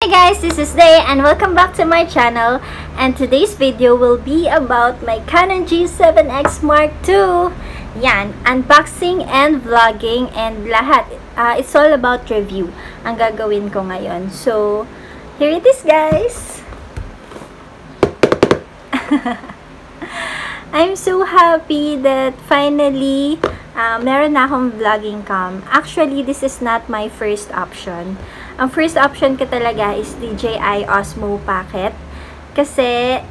Hey guys, this is Day and welcome back to my channel, and today's video will be about my Canon G7X Mark II. Yan, unboxing and vlogging and lahat. It's all about review ang gagawin ko ngayon. So, here it is guys! I'm so happy that finally meron na akong vlogging cam. Actually, this is not my first option. Ang first option ko talaga is DJI Osmo Pocket. Kasi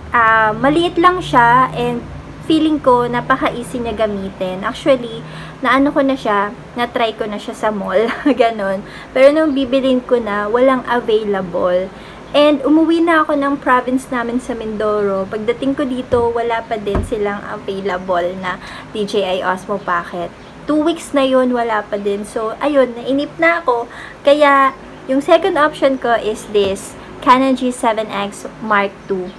maliit lang siya and feeling ko, napaka-easy niya gamitin. Actually, na-try ko na siya sa mall. Ganon. Pero nung bibilin ko na, walang available. And umuwi na ako ng province namin sa Mindoro. Pagdating ko dito, wala pa din silang available na DJI Osmo Pocket. 2 weeks na yun, wala pa din. So, ayun, nainip na ako. Kaya, yung second option ko is this, Canon G7X Mark II.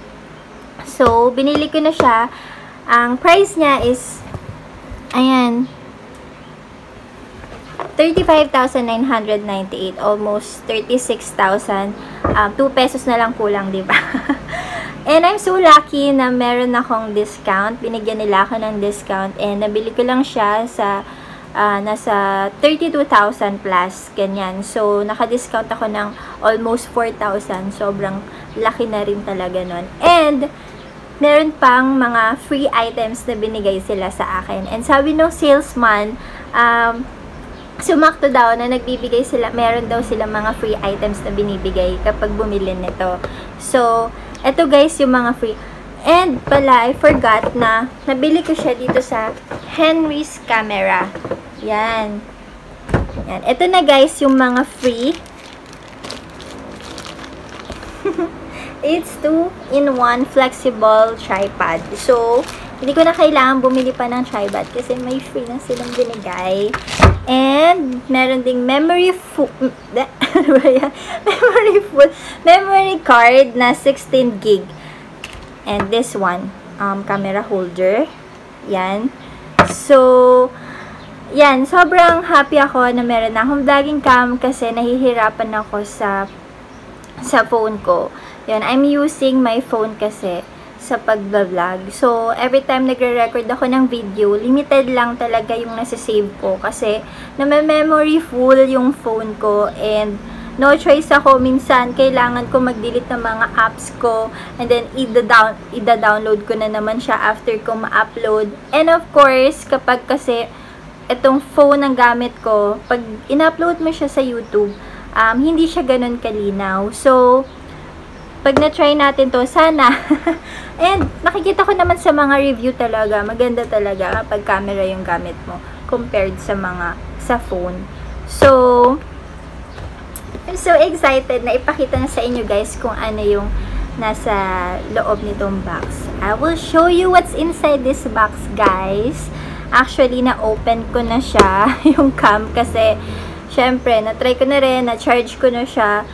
So, binili ko na siya. Ang price niya is, ayan, 35,998, almost 36,000. 2 pesos na lang kulang, diba? And I'm so lucky na meron akong discount. Binigyan nila ako ng discount and nabili ko lang siya sa, nasa 32,000 plus, ganyan. So, naka-discount ako ng almost 4,000. Sobrang laki na rin talaga nun. And, meron pang mga free items na binigay sila sa akin. And sabi ng salesman, sumakto daw na nagbibigay sila, meron daw sila mga free items na binibigay kapag bumili nito. So, eto guys yung mga free. And pala, I forgot na nabili ko siya dito sa Henry's Camera. Yan. Yan. Eto na guys yung mga free. It's 2-in-1 flexible tripod. So, hindi ko na kailangan bumili pa ng tripod kasi may free na silang binigay. And, meron ding memory card na 16 gig. And this one, camera holder. Yan. So, yan. Sobrang happy ako na meron akong vlogging cam kasi nahihirapan ako sa phone ko. Yan, I'm using my phone kasi sa pag-vlog. So, every time nagre-record ako ng video, limited lang talaga yung nasa-save ko kasi na-memory full yung phone ko and no choice ako. Minsan, kailangan ko mag-delete ng mga apps ko and then ida-download ko na naman siya after ko ma-upload. And of course, kapag kasi itong phone ang gamit ko, pag in-upload mo siya sa YouTube, hindi siya ganun kalinaw. So, pag na-try natin to, sana. And, nakikita ko naman sa mga review talaga, maganda talaga kapag camera yung gamit mo compared sa phone. So, I'm so excited na ipakita na sa inyo guys kung ano yung nasa loob nitong box. I will show you what's inside this box guys. Actually, na-open ko na siya, yung cam, kasi syempre, na-try ko na rin, na-charge ko na siya.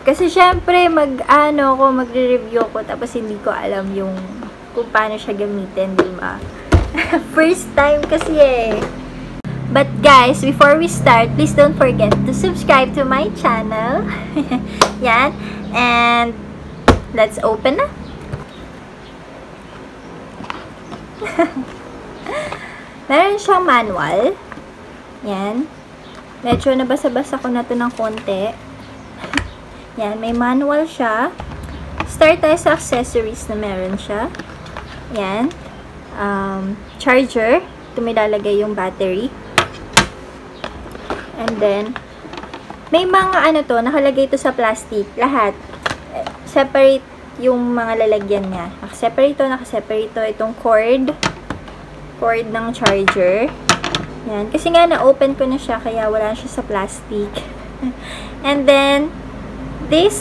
Kasi syempre, magre-review ko, tapos hindi ko alam yung kung paano siya gamitin, diba? First time kasi eh. But guys, before we start, please don't forget to subscribe to my channel. Yan. And, let's open na. Meron siyang manual. Yan. Medyo nabasa-basa ko na to ng konti. Yan, may manual siya. Start tayo sa accessories na meron siya. Yan. Charger. Ito may lalagay yung battery. And then, may mga ano to, nakalagay ito sa plastic. Lahat. Separate yung mga lalagyan niya. Nakaseparate to. Itong cord. Cord ng charger. Yan. Kasi nga, na-open ko na siya, kaya wala siya sa plastic. And then, this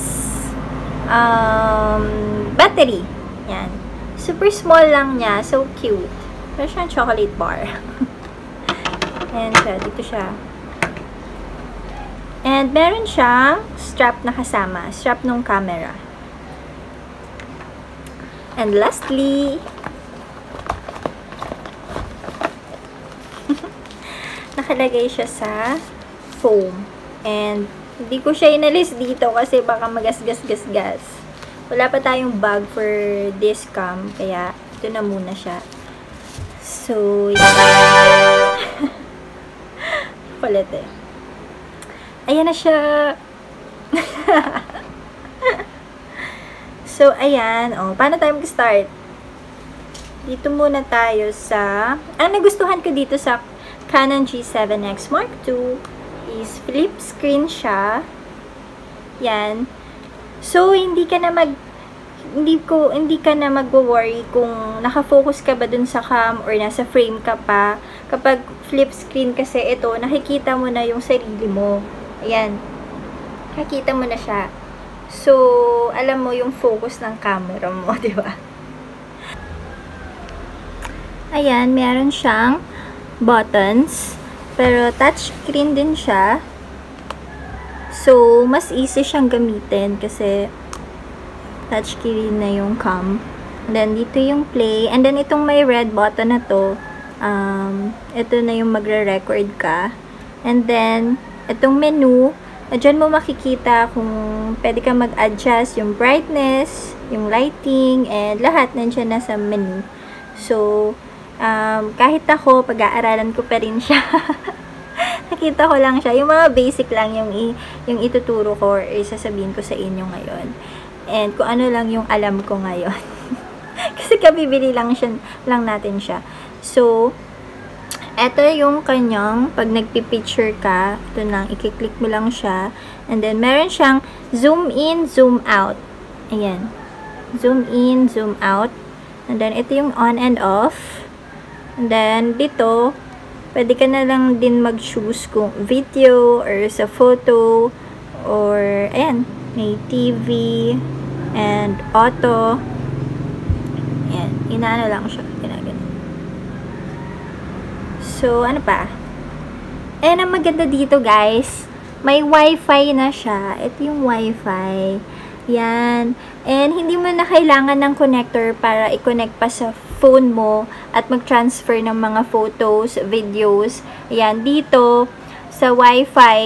battery. Yan. Super small lang niya. So cute. Pero siyang chocolate bar. Ayan siya. Dito siya. And meron siyang strap na kasama. Strap nung camera. And lastly, nakalagay siya sa foam. And hindi ko siya inalis dito kasi baka magasgas-gasgas. Wala pa tayong bag for this cam, kaya ito na muna siya. So, yeah. Kulit eh. Ayan na siya. So, ayan. Oh, paano tayo mag-start? Dito muna tayo sa... Ang nagustuhan ko dito sa Canon G7X Mark II is flip screen siya. Yan. So, hindi ka na magwo-worry kung naka-focus ka ba dun sa cam or nasa frame ka pa. Kapag flip screen kasi ito, nakikita mo na yung sarili mo. Ayan. Nakikita mo na siya. So, alam mo yung focus ng camera mo, di ba? Ayan, meron siyang buttons. Pero touch screen din siya. So, mas easy siyang gamitin kasi touch screen na yung cam. And then, dito yung play. And then, itong may red button na to. Ito na yung magre-record ka. And then, itong menu. Diyan mo makikita kung pwede ka mag-adjust yung brightness, yung lighting, and lahat nandiyan na sa menu. So, kahit ako, pag-aaralan ko pa rin siya. Nakita ko lang siya. Yung mga basic lang yung ituturo ko or isasabihin ko sa inyo ngayon. And kung ano lang yung alam ko ngayon. Kasi kabibili lang natin siya. So, eto yung kanyang, pag nagpipicture ka, ito nang, ikiklik mo lang siya. And then, meron siyang zoom in, zoom out. Ayan. Zoom in, zoom out. And then, ito yung on and off. And then, dito, pwede ka na lang din mag-choose kung video, or sa photo, or, ayan, may TV, and auto. Ayan, inaano lang siya. Ginagano. So, ano pa? Ayan, ang maganda dito, guys. May wifi na siya. Ito yung wifi. Yan. And, hindi mo na kailangan ng connector para i-connect pa sa phone mo at mag-transfer ng mga photos, videos. Ayan, dito sa Wi-Fi,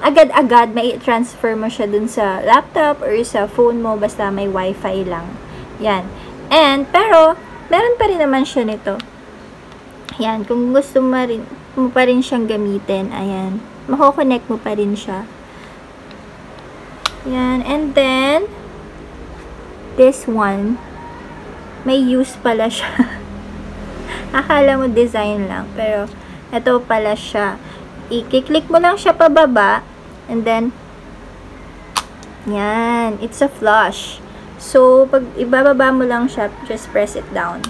agad-agad may transfer mo siya dun sa laptop or sa phone mo basta may Wi-Fi lang. Ayan. And, pero, meron pa rin naman siya nito. Ayan, kung gusto mo pa rin siyang gamitin, ayan, mako-connect mo pa rin siya. Ayan, and then, this one, may use pala siya. Akala mo design lang. Pero, ito pala siya. I-click mo lang siya pababa. And then, yan. It's a flush. So, pag ibababa mo lang siya, just press it down.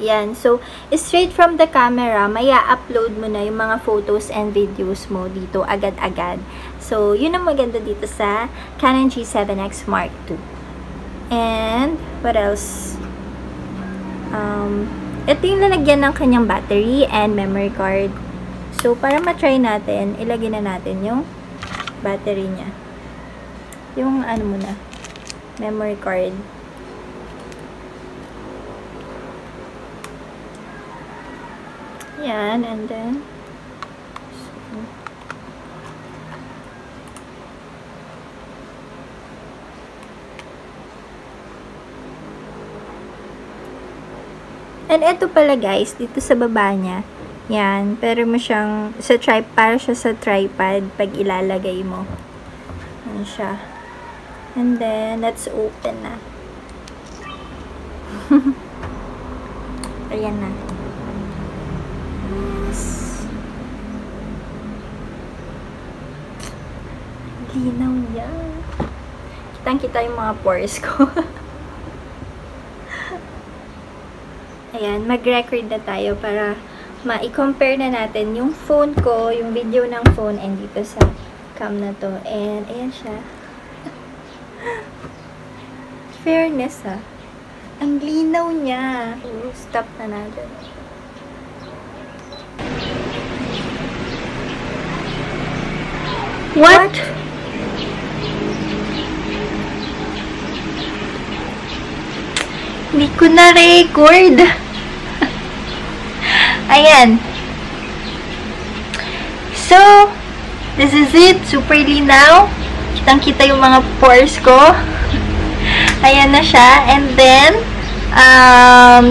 Yan. So, straight from the camera, maya upload mo na yung mga photos and videos mo dito agad-agad. So, yun ang maganda dito sa Canon G7X Mark II. And, what else? Ito yung lalagyan ng kanyang battery and memory card. So, para matry natin, ilagay na natin yung battery niya. Yung, ano muna, memory card. Yan, and then, so, and eto pala guys, dito sa baba niya. Yan, pero mo siyang sa tripod, para siya sa tripod pag ilalagay mo. Yan siya. And then, let's open na. Ayan na. Yes. Linaw niya. Kitang-kita yung mga pores ko. Ayan, mag-record na tayo para ma-compare na natin yung phone ko, yung video ng phone, and dito sa cam na to. And, ayan siya. Fairness, ha? Ang linaw niya. Stop na natin. What? Hindi ko na record. Ayan. So, this is it. Super linaw. Kitang-kita yung mga pores ko. Ayan na siya. And then,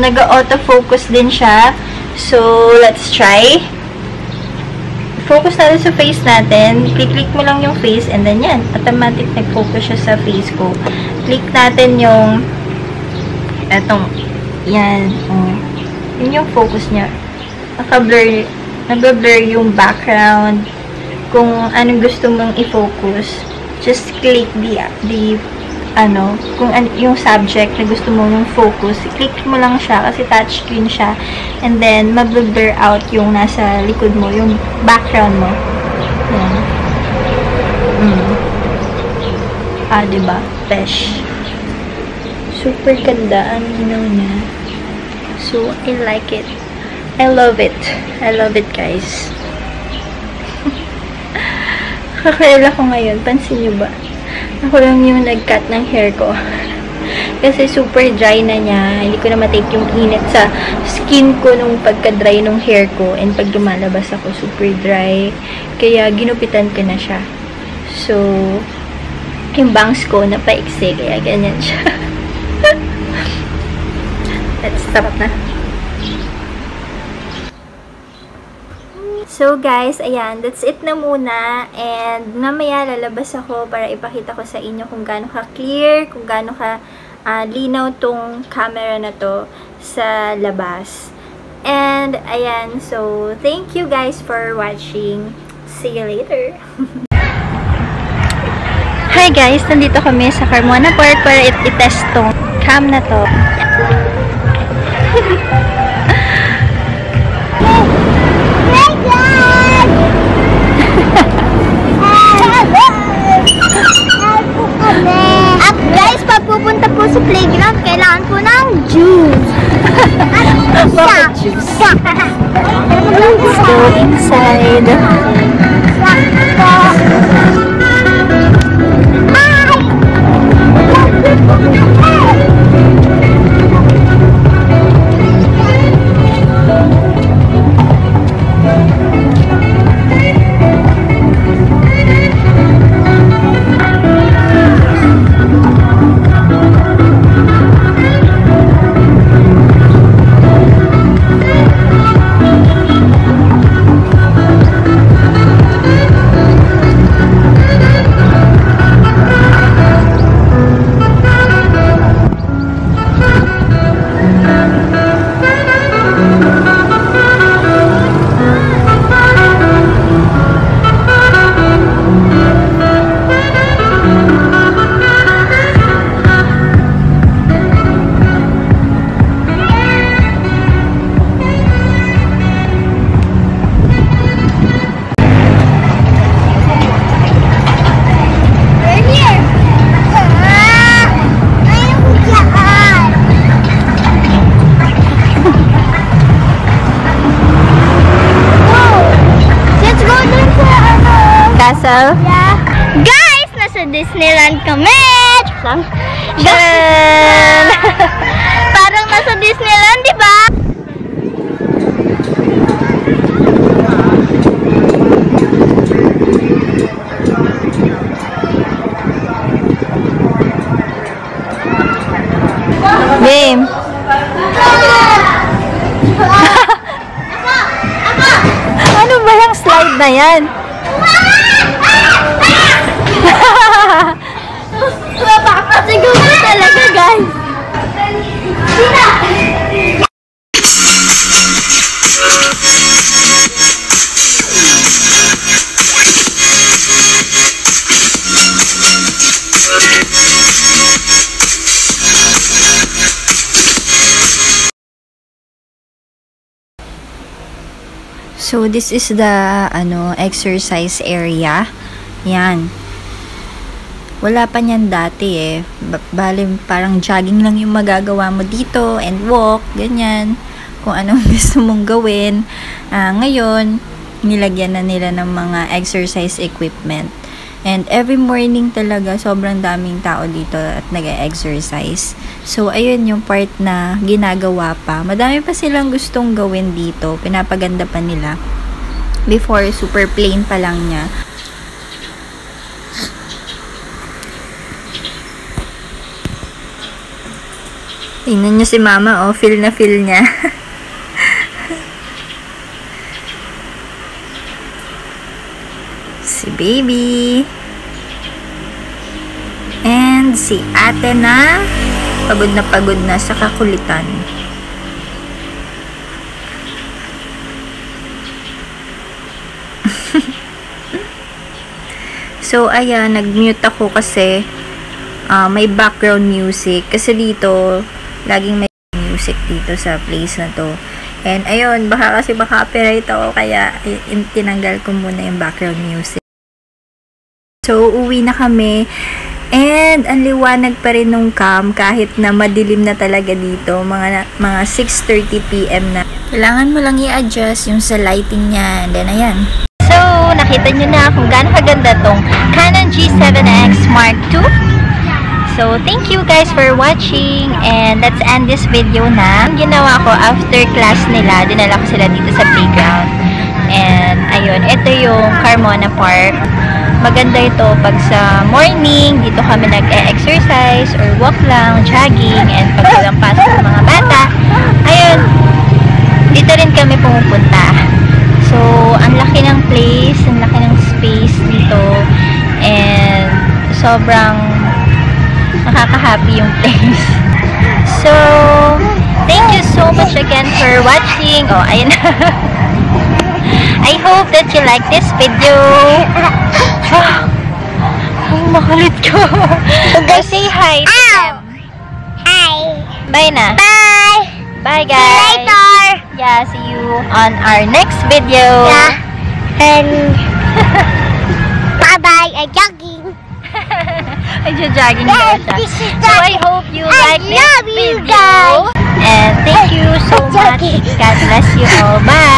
nag-autofocus din siya. So, let's try. Focus natin sa face natin. Click-click mo lang yung face and then yan. Automatic nag-focus siya sa face ko. Click natin yung etong, yan. Yun yung focus niya. Naka-blur, nag-blur yung background. Kung anong gusto mong i-focus, just click yung subject na gusto mo mong focus, click mo lang siya kasi touchscreen siya, and then mag-blur out yung nasa likod mo, yung background mo. Yan. Ah, diba? Pesh. Super ganda. Ang ginaw niya. So, I like it. I love it. I love it, guys. Kakaila ko ngayon. Pansin nyo ba? Ako lang yung nag-cut ng hair ko. Kasi super dry na niya. Hindi ko na ma-take yung init sa skin ko nung pagka-dry nung hair ko. And pag lumalabas ako, super dry. Kaya ginupitan ko na siya. So, yung bangs ko napaiksi. Kaya ganyan siya. Let's stop na. So guys, ayan, that's it na muna, and mamaya lalabas ako para ipakita ko sa inyo kung gaano ka clear, kung gaano ka linaw tong camera na to sa labas. And ayan, so thank you guys for watching. See you later. Hi guys, nandito kami sa Carmona Park para i-test tong cam na to. Guys, papupunta po sa playground, kailangan po ng juice. Bakit juice? Let's go inside. Yeah. Guys, nasa Disneyland kami. Parang nasa Disneyland, di ba? Game. Ano ba yung slide na yan? Siguro talaga, guys. So this is the exercise area. Yan. Wala pa niyan dati eh. Balim, parang jogging lang yung magagawa mo dito and walk, ganyan. Kung anong gusto mong gawin. Ngayon, nilagyan na nila ng mga exercise equipment. And every morning talaga, sobrang daming tao dito at nag-exercise. So, ayun yung part na ginagawa pa. Madami pa silang gustong gawin dito. Pinapaganda pa nila. Before, super plain pa lang niya. Tingnan niyo si Mama, oh. Feel na feel niya. Si Baby. And si Ate na pagod na sa kakulitan. So, ayan. Nag-mute ako kasi may background music. Kasi dito, laging may music dito sa place na to. And, ayun. Baka kasi copyright ako. Kaya, tinanggal ko muna yung background music. So, uwi na kami. And, ang liwanag pa rin nung cam kahit na madilim na talaga dito. Mga 6:30 PM na. Kailangan mo lang i-adjust yung sa lighting niya. And then, ayan. So, nakita nyo na kung gaano kaganda tong Canon G7X Mark II. So, thank you guys for watching. And, let's end this video na. Ang ginawa ko after class nila, dinala ko sila dito sa playground. And, ayun. Ito yung Carmona Park. Maganda ito pag sa morning, dito kami nag-exercise or walk lang, jogging, and pag walang pasok ng mga bata, ayun, dito rin kami pumupunta. So, ang laki ng place, ang laki ng space dito, and sobrang nakaka-happy yung place. So, thank you so much again for watching. Oh, ayun. I hope that you like this video. Ang makulit ko. So say hi to them. Hi. Bye na. Bye. Bye guys. Later. Yeah, see you on our next video. Yeah. And bye-bye. I'm jogging. I'm jogging. Yes, this is so I hope you like this video. I love you guys. And thank you so much. God bless you all. Bye.